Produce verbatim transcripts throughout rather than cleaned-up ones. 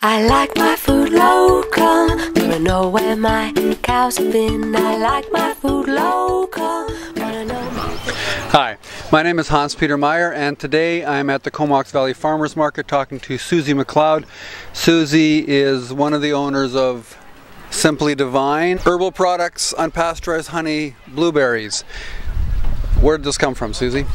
I like my food local, wanna know where my cows have been. I like my food local, wanna know my food. Hi, my name is Hans Peter Meyer, and today I'm at the Comox Valley Farmers Market talking to Suzi MacLeod. Suzi is one of the owners of Simply Divine Herbal Products, unpasteurized honey, blueberries. Where did this come from, Suzi?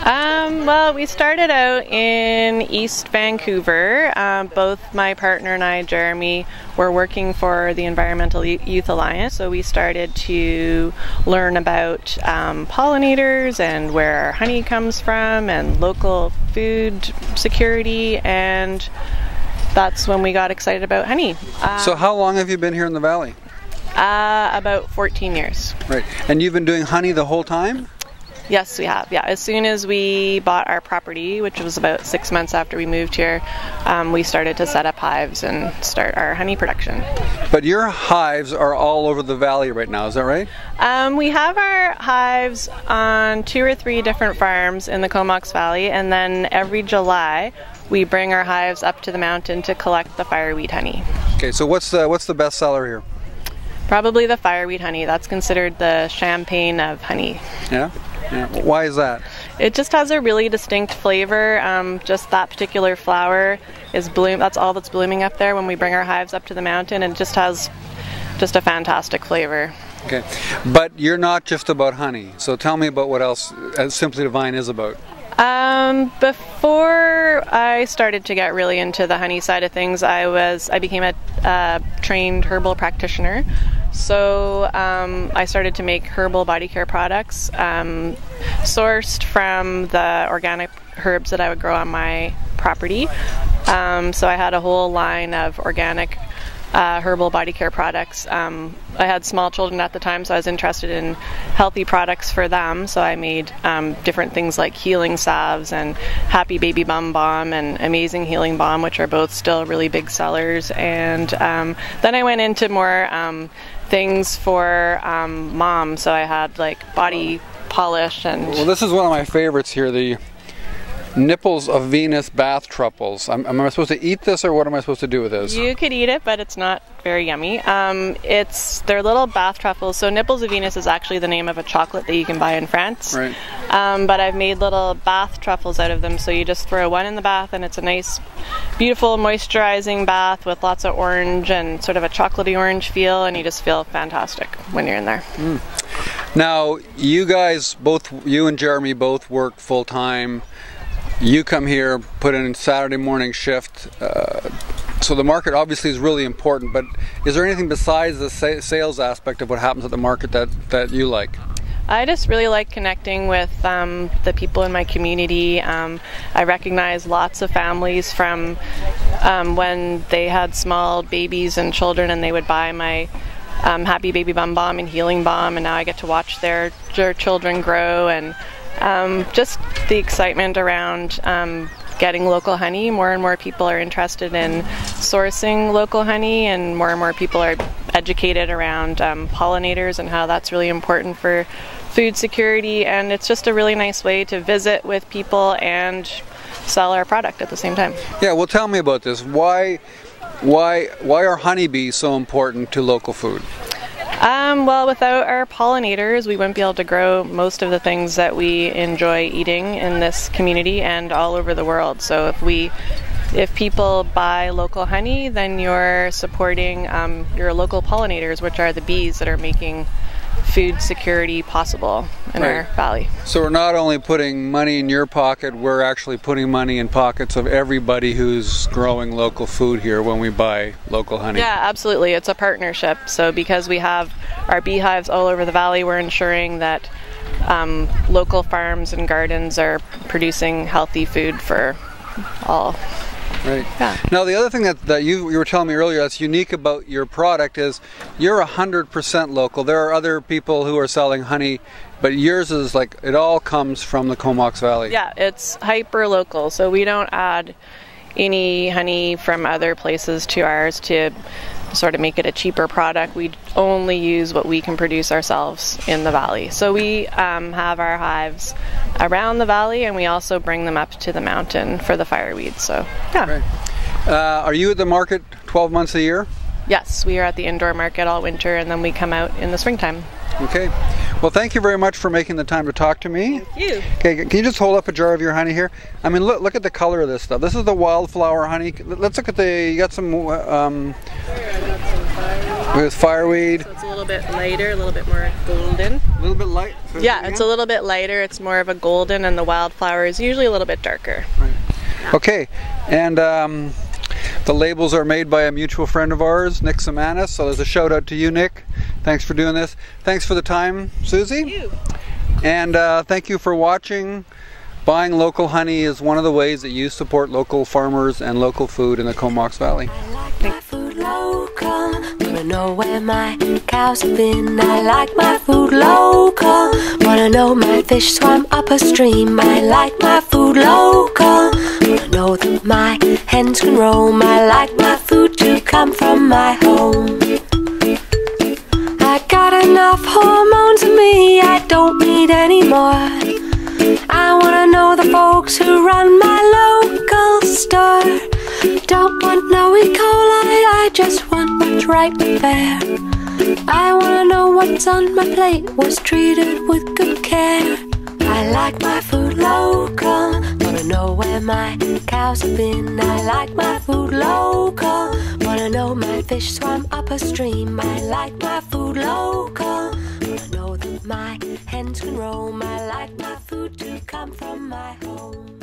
Um, well, we started out in East Vancouver. Um, both my partner and I, Jeremy, were working for the Environmental Youth Alliance, so we started to learn about um, pollinators and where our honey comes from and local food security, and that's when we got excited about honey. Um, so how long have you been here in the valley? Uh, about fourteen years. Right, and you've been doing honey the whole time? Yes, we have. Yeah, as soon as we bought our property, which was about six months after we moved here, um, we started to set up hives and start our honey production. But your hives are all over the valley right now, is that right? Um, we have our hives on two or three different farms in the Comox Valley, and then every July we bring our hives up to the mountain to collect the fireweed honey. Okay, so what's the, what's the best seller here? Probably the fireweed honey. That's considered the champagne of honey. Yeah? Yeah. Why is that? It just has a really distinct flavor. Um, just that particular flower is bloom. That's all that's blooming up there when we bring our hives up to the mountain, and it just has just a fantastic flavor. Okay, but you're not just about honey. So tell me about what else Simply Divine is about. Um, before I started to get really into the honey side of things, I was I became a uh, trained herbal practitioner. So um, I started to make herbal body care products um, sourced from the organic herbs that I would grow on my property. Um, so I had a whole line of organic uh, herbal body care products. Um, I had small children at the time, so I was interested in healthy products for them. So I made um, different things like healing salves and Happy Baby Bum Balm and Amazing Healing Balm, which are both still really big sellers. And um, then I went into more um, things for um, mom, so I had like body polish and... Well, this is one of my favorites here, the nipples of Venus bath truffles. I'm, am I supposed to eat this, or what am I supposed to do with this? You could eat it, but it's not very yummy. Um, it's they're little bath truffles. So nipples of Venus is actually the name of a chocolate that you can buy in France. Right. Um, but I've made little bath truffles out of them. So you just throw one in the bath, and it's a nice, beautiful, moisturizing bath with lots of orange and sort of a chocolatey orange feel, and you just feel fantastic when you're in there. Mm. Now, you guys, both you and Jeremy, both work full time. You come here, put in a Saturday morning shift, uh, so the market obviously is really important, but is there anything besides the sa sales aspect of what happens at the market that, that you like? I just really like connecting with um, the people in my community. Um, I recognize lots of families from um, when they had small babies and children, and they would buy my um, Happy Baby Bum Balm and Healing Balm, and now I get to watch their, their children grow, and Um, just the excitement around um, getting local honey. More and more people are interested in sourcing local honey, and more and more people are educated around um, pollinators and how that's really important for food security, and it's just a really nice way to visit with people and sell our product at the same time. Yeah, well, tell me about this. Why, why, why are honeybees so important to local food? Um, well, without our pollinators, we wouldn't be able to grow most of the things that we enjoy eating in this community and all over the world. So if we, if people buy local honey, then you're supporting um, your local pollinators, which are the bees that are making food security possible in right. our valley. So we're not only putting money in your pocket, we're actually putting money in pockets of everybody who's growing local food here when we buy local honey. Yeah, absolutely. It's a partnership. So because we have our beehives all over the valley, we're ensuring that um, local farms and gardens are producing healthy food for all. Right. Yeah. Now the other thing that, that you, you were telling me earlier that's unique about your product is you're one hundred percent local. There are other people who are selling honey, but yours is like, it all comes from the Comox Valley. Yeah, it's hyper local, so we don't add any honey from other places to ours to sort of make it a cheaper product. We only use what we can produce ourselves in the valley. So we um, have our hives around the valley, and we also bring them up to the mountain for the fireweed. So yeah. Right. Uh, are you at the market twelve months a year? Yes, we are at the indoor market all winter, and then we come out in the springtime. Okay. Well, thank you very much for making the time to talk to me. Thank you. Okay, can you just hold up a jar of your honey here? I mean, look look at the color of this stuff. This is the wildflower honey. Let's look at the, you got some, um, there's fireweed. So it's a little bit lighter, a little bit more golden. A little bit light? So yeah, it's a little bit lighter. It's more of a golden, and the wildflower is usually a little bit darker. Right. Okay, and um, the labels are made by a mutual friend of ours, Nick Samanis. So there's a shout out to you, Nick. Thanks for doing this. Thanks for the time, Suzi. Thank you. And uh, thank you for watching. Buying local honey is one of the ways that you support local farmers and local food in the Comox Valley. I like my food local. Wanna know where my cows have been. I like my food local. Wanna know my fish swam up a stream. I like my food local. Wanna know that my hens can roam. I like my food to come from my home. I got enough hormones in me, I don't need any more. I wanna know the folks who run my local store. Don't want no E. coli, I just want what's right there. I wanna know what's on my plate was treated with good care. I like my food local. Wanna know where my cows have been. I like my food local. Wanna know my fish swam up a stream. I like my food local. Wanna know that my hens can roam. I like my food to come from my home.